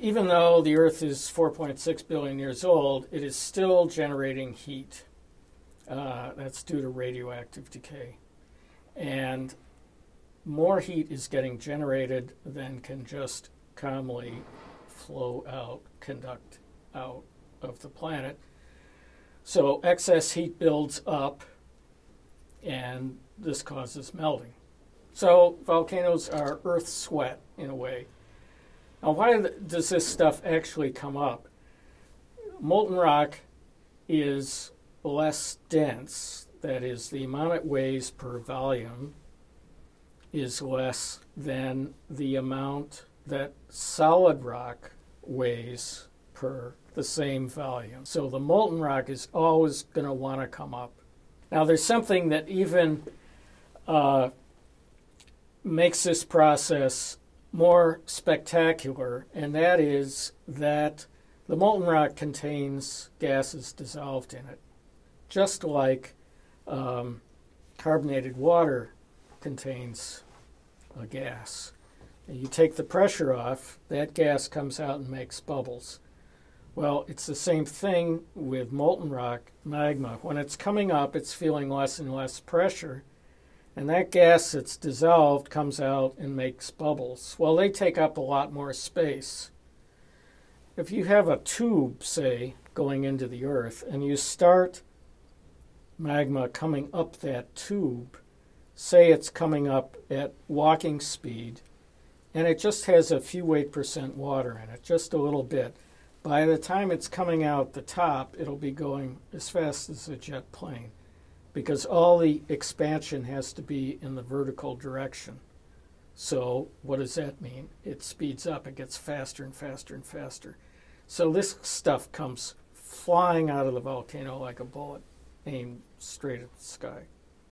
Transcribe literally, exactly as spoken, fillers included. even though the Earth is four point six billion years old, it is still generating heat. Uh, that's due to radioactive decay. And more heat is getting generated than can just calmly flow out, conduct out of the planet. So excess heat builds up, and this causes melting. So volcanoes are Earth's sweat in a way. Now, why does this stuff actually come up? Molten rock is less dense. That is, the amount it weighs per volume is less than the amount that solid rock weighs per the same volume. So the molten rock is always going to want to come up. Now, there's something that even uh, makes this process more spectacular, and that is that the molten rock contains gases dissolved in it, just like um, carbonated water contains a gas. You take the pressure off, that gas comes out and makes bubbles. Well, it's the same thing with molten rock magma. When it's coming up, it's feeling less and less pressure, and that gas that's dissolved comes out and makes bubbles. Well, they take up a lot more space. If you have a tube, say, going into the Earth, and you start magma coming up that tube, say it's coming up at walking speed, and it just has a few weight percent water in it, just a little bit. By the time it's coming out the top, it'll be going as fast as a jet plane, because all the expansion has to be in the vertical direction. So what does that mean? It speeds up. It gets faster and faster and faster. So this stuff comes flying out of the volcano like a bullet aimed straight at the sky.